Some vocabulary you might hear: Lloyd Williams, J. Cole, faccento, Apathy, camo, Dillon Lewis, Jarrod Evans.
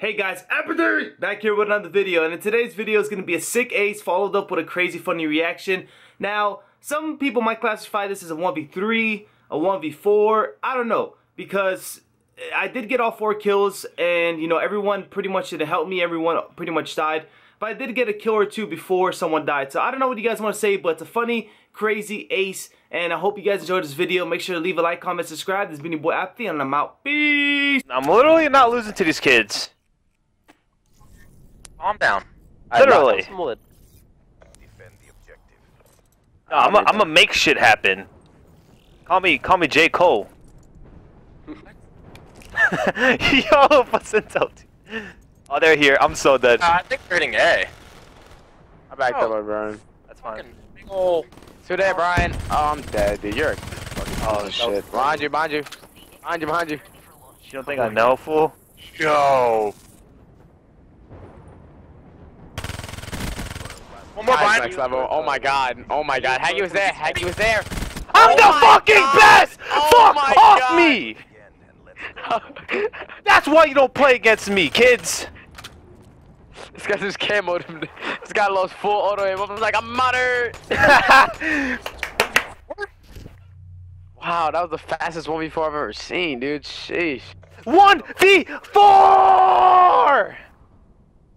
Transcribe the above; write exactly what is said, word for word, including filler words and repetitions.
Hey guys, Apathy! Back here with another video, and in today's video is going to be a sick ace followed up with a crazy funny reaction. Now, some people might classify this as a one v three, a one v four, I don't know, because I did get all four kills, and you know, everyone pretty much didn't help me, everyone pretty much died, but I did get a kill or two before someone died, so I don't know what you guys want to say, but it's a funny, crazy ace, and I hope you guys enjoyed this video. Make sure to leave a like, comment, subscribe. This has been your boy Apathy, and I'm out. Peace! I'm literally not losing to these kids. Calm down. Literally. Defend the objective. No, I'm a, I'm a make shit happen. Call me, call me J. Cole. Yo, Facento. Oh, they're here. I'm so dead. Uh, I think they're hitting A. I backed oh. up, Brian. That's fine. Big ol' today, Brian. Oh, I'm dead, dude. You're. A oh oh shit. shit. Behind you, behind you, behind you, behind you. You don't think oh, I know, God. fool? Yo. One more behind. Next level. Oh my god. Oh my god. Haggy was there. Haggy was there. I'm oh the fucking god. best. Oh Fuck my off god. me. That's why you don't play against me, kids. This guy just camoed him. This guy lost full auto aim. I'm like, I'm muttered. Wow, that was the fastest one v four I've ever seen, dude. Sheesh. one v four.